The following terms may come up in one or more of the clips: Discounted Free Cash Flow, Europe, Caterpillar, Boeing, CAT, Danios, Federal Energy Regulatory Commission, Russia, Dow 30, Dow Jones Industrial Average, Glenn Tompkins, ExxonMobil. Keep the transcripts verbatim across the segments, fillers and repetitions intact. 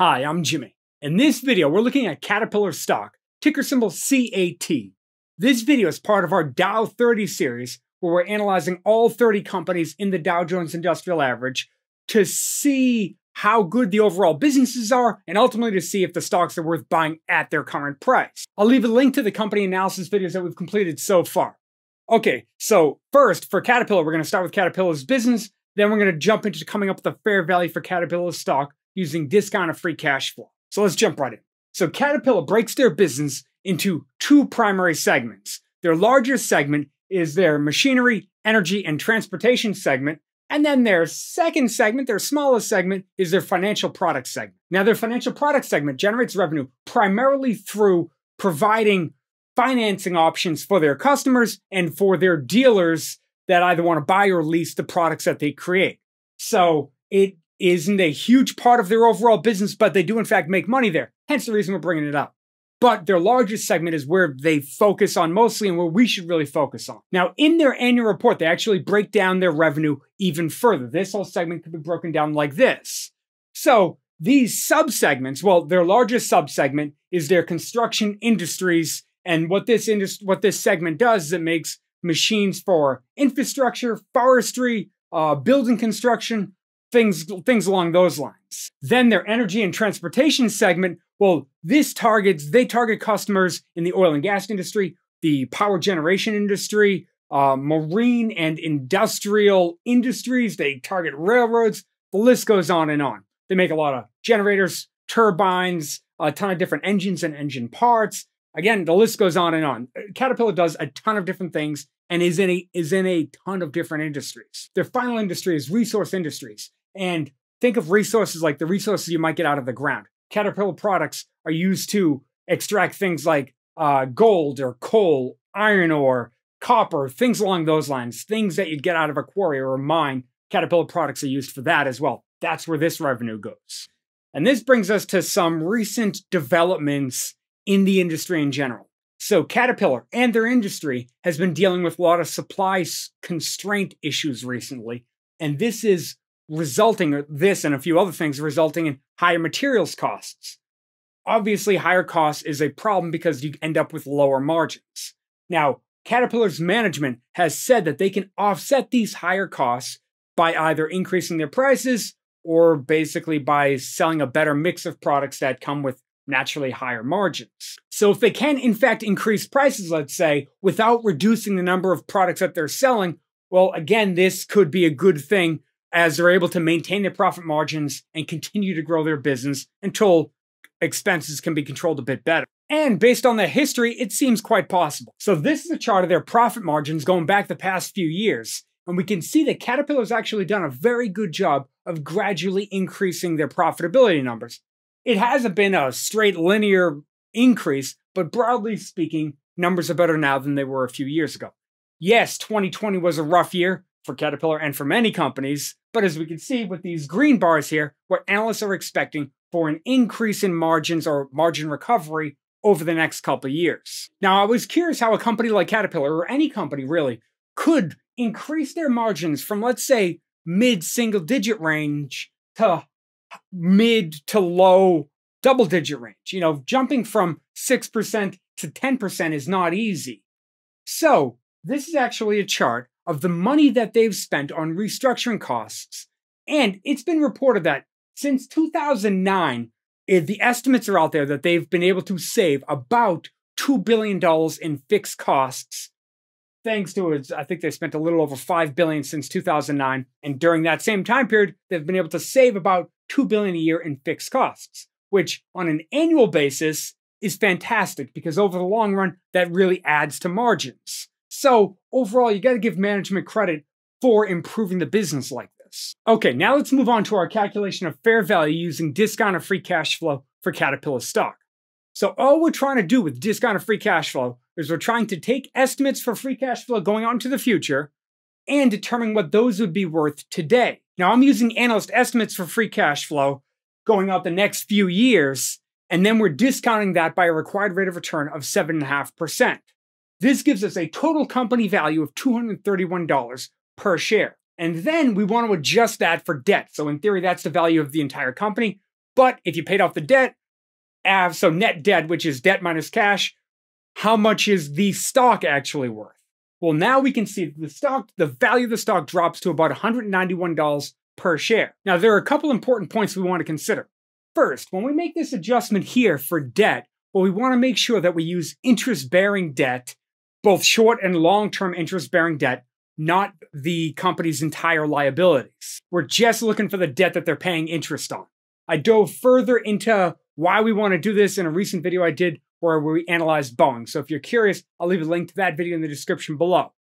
Hi, I'm Jimmy. In this video, we're looking at Caterpillar stock, ticker symbol C A T. This video is part of our Dow thirty series, where we're analyzing all thirty companies in the Dow Jones Industrial Average to see how good the overall businesses are, and ultimately to see if the stocks are worth buying at their current price. I'll leave a link to the company analysis videos that we've completed so far. Okay, so first, for Caterpillar, we're going to start with Caterpillar's business, then we're going to jump into coming up with a fair value for Caterpillar's stock, using discount of free cash flow. So let's jump right in. So Caterpillar breaks their business into two primary segments. Their largest segment is their machinery, energy, and transportation segment. And then their second segment, their smallest segment, is their financial product segment. Now their financial product segment generates revenue primarily through providing financing options for their customers and for their dealers that either want to buy or lease the products that they create. So it isn't a huge part of their overall business, but they do in fact make money there. Hence the reason we're bringing it up. But their largest segment is where they focus on mostly and where we should really focus on. Now in their annual report, they actually break down their revenue even further. This whole segment could be broken down like this. So these subsegments, well, their largest subsegment is their construction industries. And what this, industry, what this segment does is it makes machines for infrastructure, forestry, uh, building construction, Things, things along those lines. Then their energy and transportation segment, well, this targets, they target customers in the oil and gas industry, the power generation industry, uh, marine and industrial industries. They target railroads. The list goes on and on. They make a lot of generators, turbines, a ton of different engines and engine parts. Again, the list goes on and on. Caterpillar does a ton of different things and is in a, is in a ton of different industries. Their final industry is resource industries. And think of resources like the resources you might get out of the ground. Caterpillar products are used to extract things like uh, gold or coal, iron ore, copper, things along those lines, things that you'd get out of a quarry or a mine. Caterpillar products are used for that as well. That's where this revenue goes. And this brings us to some recent developments in the industry in general. So Caterpillar and their industry has been dealing with a lot of supply constraint issues recently. And this is resulting, or this and a few other things, resulting in higher materials costs. Obviously, higher costs is a problem because you end up with lower margins. Now, Caterpillar's management has said that they can offset these higher costs by either increasing their prices or basically by selling a better mix of products that come with naturally higher margins. So if they can, in fact, increase prices, let's say, without reducing the number of products that they're selling, well, again, this could be a good thing as they're able to maintain their profit margins and continue to grow their business until expenses can be controlled a bit better. And based on the history, it seems quite possible. So this is a chart of their profit margins going back the past few years. And we can see that Caterpillar's actually done a very good job of gradually increasing their profitability numbers. It hasn't been a straight linear increase, but broadly speaking, numbers are better now than they were a few years ago. Yes, twenty twenty was a rough year for Caterpillar and for many companies, but as we can see with these green bars here, what analysts are expecting for an increase in margins or margin recovery over the next couple of years. Now, I was curious how a company like Caterpillar, or any company really, could increase their margins from, let's say, mid-single digit range to mid to low double digit range. You know, jumping from six percent to ten percent is not easy. So this is actually a chart of the money that they've spent on restructuring costs. And it's been reported that since two thousand nine, the estimates are out there that they've been able to save about two billion dollars in fixed costs. Thanks to it, I think they spent a little over five billion dollars since two thousand nine. And during that same time period, they've been able to save about two billion dollars a year in fixed costs, which on an annual basis is fantastic because over the long run, that really adds to margins. So overall, you got to give management credit for improving the business like this. Okay, now let's move on to our calculation of fair value using discount of free cash flow for Caterpillar stock. So all we're trying to do with discount of free cash flow is we're trying to take estimates for free cash flow going on to the future and determine what those would be worth today. Now, I'm using analyst estimates for free cash flow going out the next few years, and then we're discounting that by a required rate of return of seven point five percent. This gives us a total company value of two hundred thirty-one dollars per share. And then we want to adjust that for debt. So in theory, that's the value of the entire company. But if you paid off the debt, uh, so net debt, which is debt minus cash, how much is the stock actually worth? Well, now we can see the stock, the value of the stock drops to about one hundred ninety-one dollars per share. Now, there are a couple important points we want to consider. First, when we make this adjustment here for debt, well, we want to make sure that we use interest-bearing debt, both short and long-term interest-bearing debt, not the company's entire liabilities. We're just looking for the debt that they're paying interest on. I dove further into why we want to do this in a recent video I did where we analyzed Boeing. So if you're curious, I'll leave a link to that video in the description below.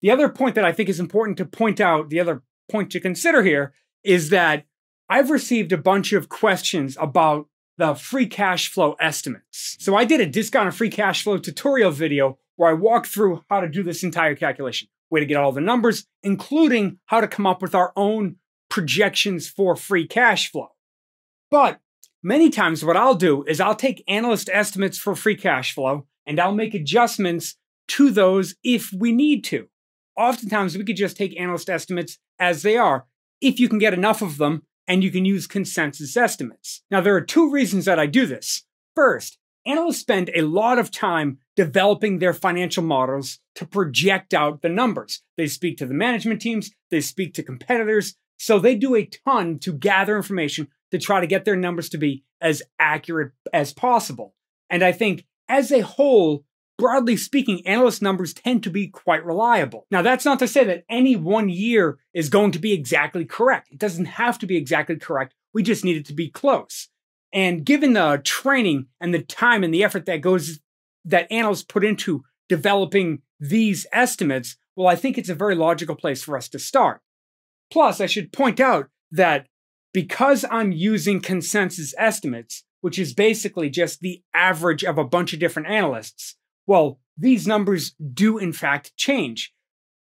The other point that I think is important to point out, the other point to consider here, is that I've received a bunch of questions about the free cash flow estimates. So I did a discounted free cash flow tutorial video where I walked through how to do this entire calculation, way to get all the numbers, including how to come up with our own projections for free cash flow. But many times what I'll do is I'll take analyst estimates for free cash flow and I'll make adjustments to those if we need to. Oftentimes we could just take analyst estimates as they are if you can get enough of them and you can use consensus estimates. Now there are two reasons that I do this. First, analysts spend a lot of time developing their financial models to project out the numbers. They speak to the management teams, they speak to competitors, so they do a ton to gather information to try to get their numbers to be as accurate as possible. And I think as a whole, broadly speaking, analyst numbers tend to be quite reliable. Now, that's not to say that any one year is going to be exactly correct. It doesn't have to be exactly correct. We just need it to be close. And given the training and the time and the effort that goes, that analysts put into developing these estimates, well, I think it's a very logical place for us to start. Plus, I should point out that because I'm using consensus estimates, which is basically just the average of a bunch of different analysts, well, these numbers do in fact change.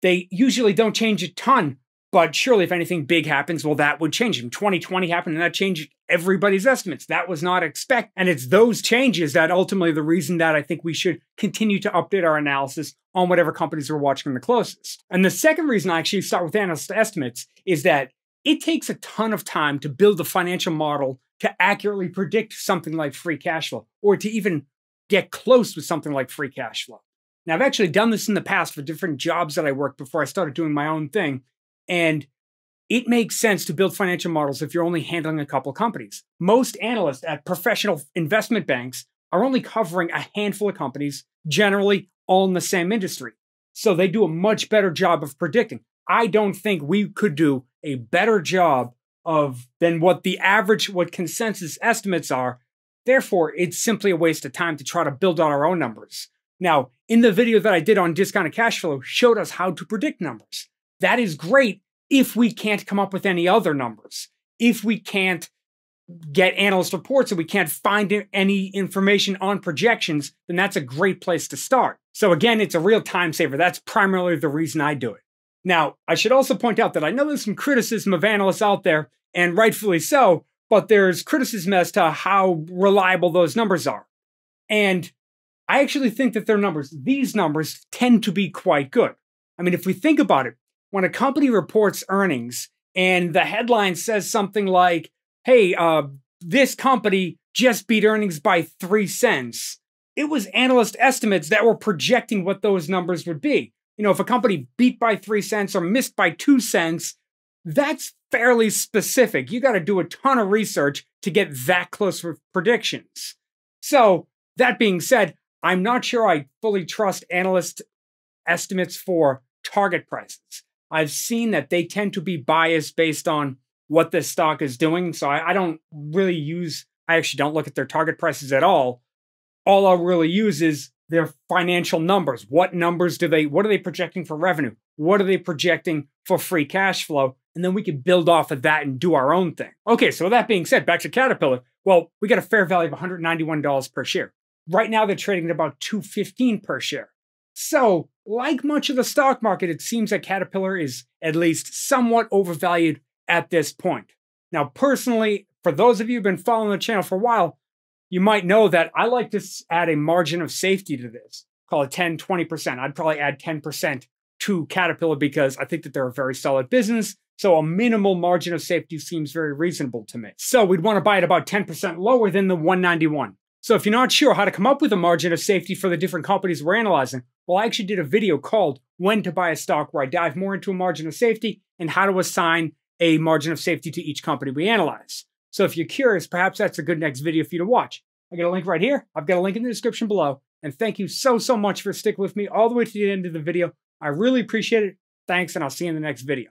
They usually don't change a ton, but surely if anything big happens, well, that would change them. twenty twenty happened and that changed everybody's estimates. That was not expected. And it's those changes that ultimately the reason that I think we should continue to update our analysis on whatever companies we're watching the closest. And the second reason I actually start with analyst estimates is that it takes a ton of time to build a financial model to accurately predict something like free cash flow, or to even get close with something like free cash flow. Now, I've actually done this in the past for different jobs that I worked before I started doing my own thing. And it makes sense to build financial models if you're only handling a couple companies. Most analysts at professional investment banks are only covering a handful of companies, generally all in the same industry. So they do a much better job of predicting. I don't think we could do a better job of than what the average, what consensus estimates are. Therefore, it's simply a waste of time to try to build out our own numbers. Now, in the video that I did on discounted cash flow showed us how to predict numbers. That is great if we can't come up with any other numbers, if we can't get analyst reports and we can't find any information on projections, then that's a great place to start. So again, it's a real time saver. That's primarily the reason I do it. Now, I should also point out that I know there's some criticism of analysts out there, and rightfully so, but there's criticism as to how reliable those numbers are. And I actually think that their numbers, these numbers, tend to be quite good. I mean, if we think about it, when a company reports earnings and the headline says something like, hey, uh, this company just beat earnings by three cents, it was analyst estimates that were projecting what those numbers would be. You know, if a company beat by three cents or missed by two cents, that's fairly specific. You got to do a ton of research to get that close with predictions. So that being said, I'm not sure I fully trust analyst estimates for target prices. I've seen that they tend to be biased based on what the stock is doing. So I, I don't really use, I actually don't look at their target prices at all. All I'll really use is their financial numbers. What numbers do they, what are they projecting for revenue? What are they projecting for free cash flow? And then we can build off of that and do our own thing. Okay, so with that being said, back to Caterpillar. Well, we got a fair value of one hundred ninety-one dollars per share. Right now, they're trading at about two fifteen per share. So, like much of the stock market, it seems that Caterpillar is at least somewhat overvalued at this point. Now, personally, for those of you who've been following the channel for a while, you might know that I like to add a margin of safety to this, call it ten, twenty percent. I'd probably add ten percent to Caterpillar because I think that they're a very solid business. So a minimal margin of safety seems very reasonable to me. So we'd want to buy it about ten percent lower than the one ninety-one. So if you're not sure how to come up with a margin of safety for the different companies we're analyzing, well, I actually did a video called When to Buy a Stock, where I dive more into a margin of safety and how to assign a margin of safety to each company we analyze. So if you're curious, perhaps that's a good next video for you to watch. I got a link right here. I've got a link in the description below. And thank you so, so much for sticking with me all the way to the end of the video. I really appreciate it. Thanks, and I'll see you in the next video.